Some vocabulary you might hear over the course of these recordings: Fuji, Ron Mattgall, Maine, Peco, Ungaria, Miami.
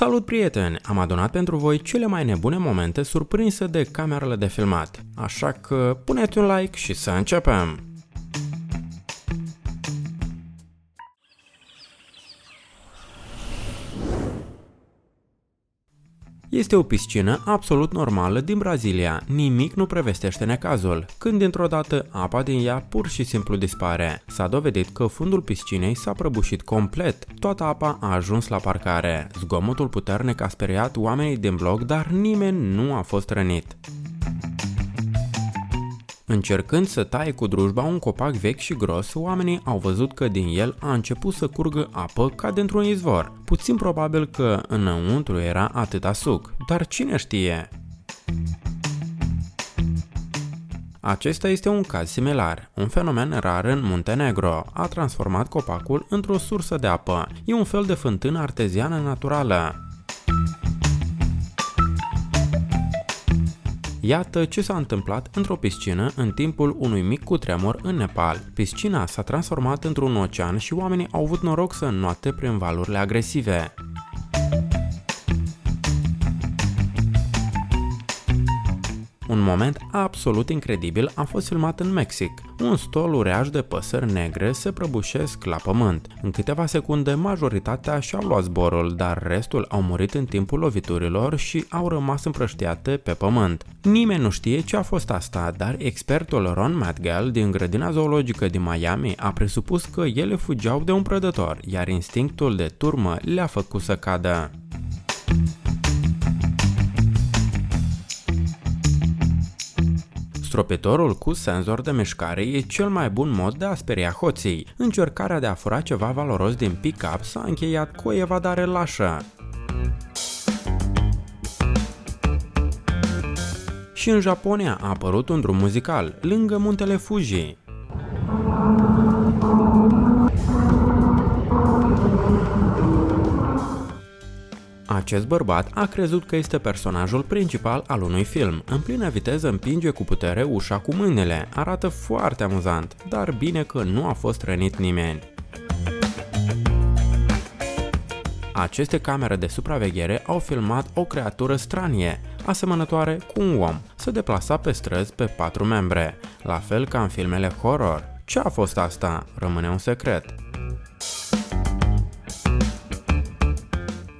Salut prieteni! Am adunat pentru voi cele mai nebune momente surprinse de camerele de filmat, așa că puneți un like și să începem! Este o piscină absolut normală din Brazilia, nimic nu prevestește necazul, când dintr-o dată apa din ea pur și simplu dispare. S-a dovedit că fundul piscinei s-a prăbușit complet, toată apa a ajuns la parcare. Zgomotul puternic a speriat oamenii din bloc, dar nimeni nu a fost rănit. Încercând să taie cu drujba un copac vechi și gros, oamenii au văzut că din el a început să curgă apă ca dintr-un izvor. Puțin probabil că înăuntru era atâta suc, dar cine știe? Acesta este un caz similar. Un fenomen rar în Muntenegro a transformat copacul într-o sursă de apă. E un fel de fântână arteziană naturală. Iată ce s-a întâmplat într-o piscină în timpul unui mic cutremur în Nepal. Piscina s-a transformat într-un ocean și oamenii au avut noroc să înoate prin valurile agresive. Un moment absolut incredibil a fost filmat în Mexic. Un stol uriaș de păsări negre se prăbușesc la pământ. În câteva secunde, majoritatea și-au luat zborul, dar restul au murit în timpul loviturilor și au rămas împrăștiate pe pământ. Nimeni nu știe ce a fost asta, dar expertul Ron Mattgall din grădina zoologică din Miami a presupus că ele fugeau de un prădător, iar instinctul de turmă le-a făcut să cadă. Stropitorul cu senzor de mișcare e cel mai bun mod de a speria hoții. Încercarea de a fura ceva valoros din pick-up s-a încheiat cu o evadare lașă. Și în Japonia a apărut un drum muzical, lângă muntele Fuji. Acest bărbat a crezut că este personajul principal al unui film. În plină viteză împinge cu putere ușa cu mâinile. Arată foarte amuzant, dar bine că nu a fost rănit nimeni. Aceste camere de supraveghere au filmat o creatură stranie, asemănătoare cu un om. Se deplasa pe străzi pe 4 membre, la fel ca în filmele horror. Ce a fost asta? Rămâne un secret.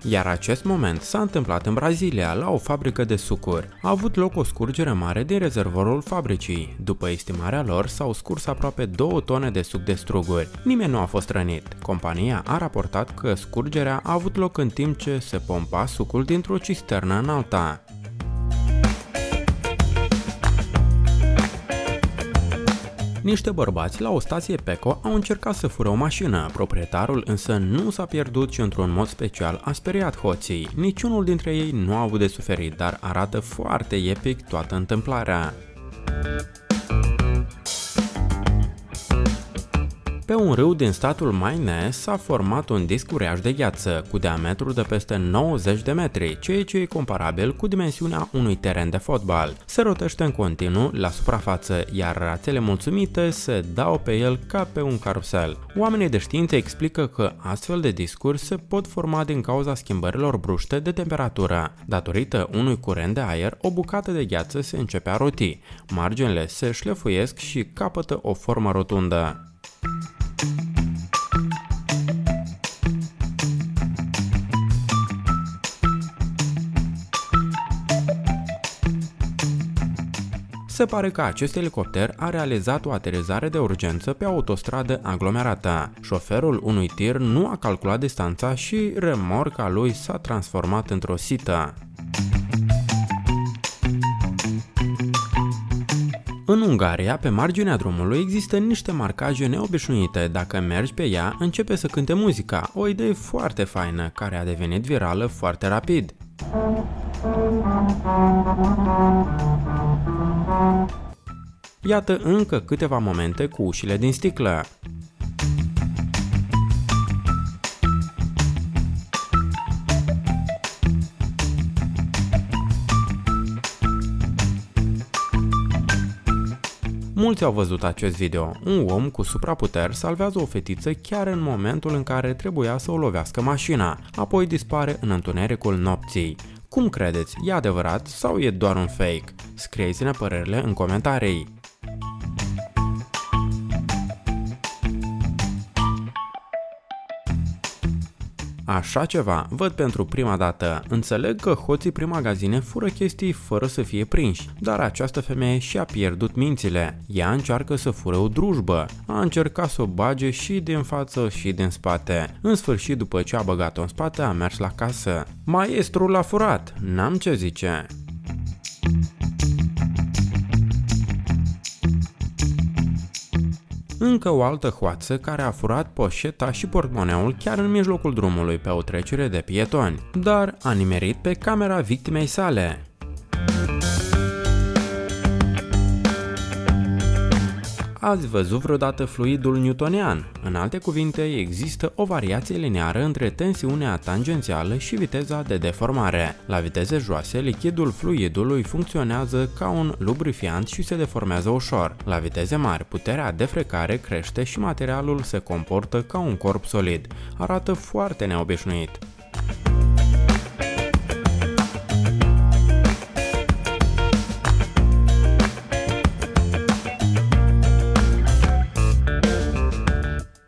Iar acest moment s-a întâmplat în Brazilia, la o fabrică de sucuri. A avut loc o scurgere mare din rezervorul fabricii. După estimarea lor, s-au scurs aproape 2 tone de suc de struguri. Nimeni nu a fost rănit. Compania a raportat că scurgerea a avut loc în timp ce se pompa sucul dintr-o cisternă în alta. Niște bărbați la o stație Peco au încercat să fură o mașină, proprietarul însă nu s-a pierdut și într-un mod special a speriat hoții. Niciunul dintre ei nu a avut de suferit, dar arată foarte epic toată întâmplarea. Pe un râu din statul Maine s-a format un disc uriaș de gheață cu diametru de peste 90 de metri, ceea ce e comparabil cu dimensiunea unui teren de fotbal. Se rotește în continuu la suprafață, iar rațele mulțumite se dau pe el ca pe un carusel. Oamenii de știință explică că astfel de discuri se pot forma din cauza schimbărilor bruște de temperatură. Datorită unui curent de aer, o bucată de gheață se începe a roti, marginile se șlefuiesc și capătă o formă rotundă. Se pare că acest elicopter a realizat o aterizare de urgență pe autostradă aglomerată. Șoferul unui tir nu a calculat distanța și remorca lui s-a transformat într-o sită. În Ungaria, pe marginea drumului, există niște marcaje neobișnuite. Dacă mergi pe ea, începe să cânte muzica, o idee foarte faină, care a devenit virală foarte rapid. Iată încă câteva momente cu ușile din sticlă. Mulți au văzut acest video. Un om cu supraputeri salvează o fetiță chiar în momentul în care trebuia să o lovească mașina, apoi dispare în întunericul nopții. Cum credeți, e adevărat sau e doar un fake? Scrieți-ne părerile în comentarii. Așa ceva văd pentru prima dată. Înțeleg că hoții prin magazine fură chestii fără să fie prinși, dar această femeie și-a pierdut mințile. Ea încearcă să fure o drujbă, a încercat să o bage și din față și din spate. În sfârșit, după ce a băgat-o în spate, a mers la casă. Maestrul l-a furat, n-am ce zice. Încă o altă hoață care a furat poșeta și portmoneul chiar în mijlocul drumului pe o trecere de pietoni, dar a nimerit pe camera victimei sale. Ați văzut vreodată fluidul newtonian? În alte cuvinte, există o variație lineară între tensiunea tangențială și viteza de deformare. La viteze joase, lichidul fluidului funcționează ca un lubrifiant și se deformează ușor. La viteze mari, puterea de frecare crește și materialul se comportă ca un corp solid. Arată foarte neobișnuit.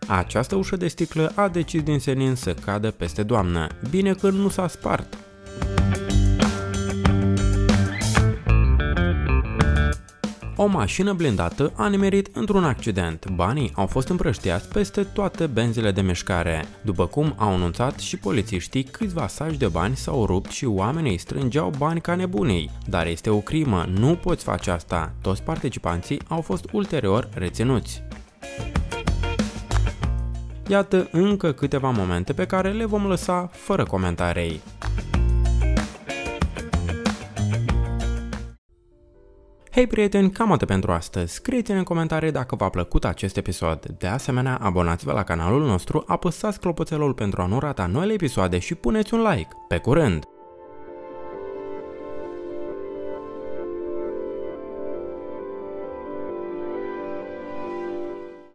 Această ușă de sticlă a decis din senin să cadă peste doamnă. Bine că nu s-a spart. O mașină blindată a nimerit într-un accident. Banii au fost împrăștiați peste toate benzile de mișcare. După cum au anunțat și polițiștii, câțiva saci de bani s-au rupt și oamenii strângeau bani ca nebunii. Dar este o crimă, nu poți face asta. Toți participanții au fost ulterior reținuți. Iată încă câteva momente pe care le vom lăsa fără comentarii. Hei prieteni, cam atât pentru astăzi. Scrieți-ne în comentarii dacă v-a plăcut acest episod. De asemenea, abonați-vă la canalul nostru, apăsați clopoțelul pentru a nu rata noile episoade și puneți un like. Pe curând!